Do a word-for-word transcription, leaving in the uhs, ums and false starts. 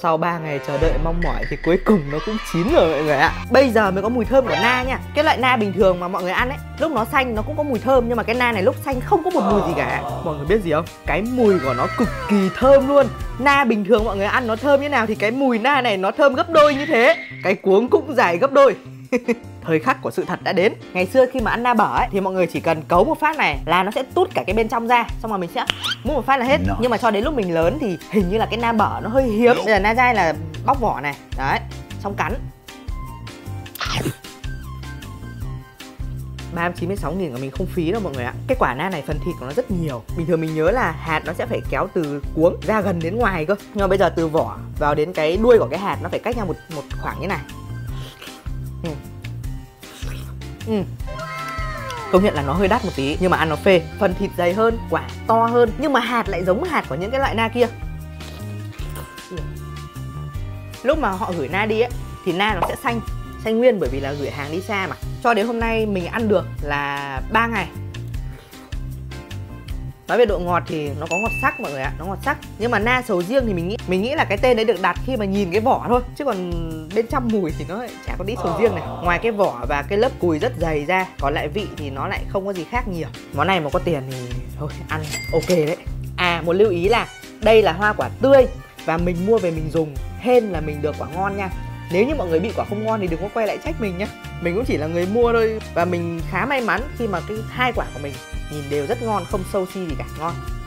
Sau ba ngày chờ đợi mong mỏi thì cuối cùng nó cũng chín rồi mọi người ạ. Bây giờ mới có mùi thơm của na nha. Cái loại na bình thường mà mọi người ăn ấy, lúc nó xanh nó cũng có mùi thơm, nhưng mà cái na này lúc xanh không có một mùi gì cả. Mọi người biết gì không? Cái mùi của nó cực kỳ thơm luôn. Na bình thường mọi người ăn nó thơm như nào thì cái mùi na này nó thơm gấp đôi như thế. Cái cuống cũng dài gấp đôi. Thời khắc của sự thật đã đến. Ngày xưa khi mà ăn na bở ấy thì mọi người chỉ cần cấu một phát này là nó sẽ tút cả cái bên trong ra, xong rồi mình sẽ múc một phát là hết. Nhưng mà cho đến lúc mình lớn thì hình như là cái na bở nó hơi hiếm. Bây giờ na dai là bóc vỏ này, đấy, xong cắn. Ba trăm chín mươi sáu nghìn của mình không phí đâu mọi người ạ. Cái quả na này phần thịt của nó rất nhiều. Bình thường mình nhớ là hạt nó sẽ phải kéo từ cuống ra gần đến ngoài cơ, nhưng mà bây giờ từ vỏ vào đến cái đuôi của cái hạt nó phải cách nhau một, một khoảng như này. Ừ. Ừ. Công nhận là nó hơi đắt một tí, nhưng mà ăn nó phê. Phần thịt dày hơn, quả to hơn, nhưng mà hạt lại giống hạt của những cái loại na kia. Ừ. Lúc mà họ gửi na đi ấy, thì na nó sẽ xanh, xanh nguyên, bởi vì là gửi hàng đi xa mà. Cho đến hôm nay mình ăn được là ba ngày. Nói về độ ngọt thì nó có ngọt sắc mọi người ạ, nó ngọt sắc. Nhưng mà na sầu riêng thì mình nghĩ mình nghĩ là cái tên đấy được đặt khi mà nhìn cái vỏ thôi, chứ còn bên trong mùi thì nó chả có tí sầu riêng này. Ngoài cái vỏ và cái lớp cùi rất dày ra, còn lại vị thì nó lại không có gì khác nhiều. Món này mà có tiền thì thôi ăn ok đấy. À, một lưu ý là đây là hoa quả tươi và mình mua về mình dùng, hên là mình được quả ngon nha. Nếu như mọi người bị quả không ngon thì đừng có quay lại trách mình nhá. Mình cũng chỉ là người mua thôi, và mình khá may mắn khi mà cái hai quả của mình nhìn đều rất ngon, không sâu si gì cả, ngon.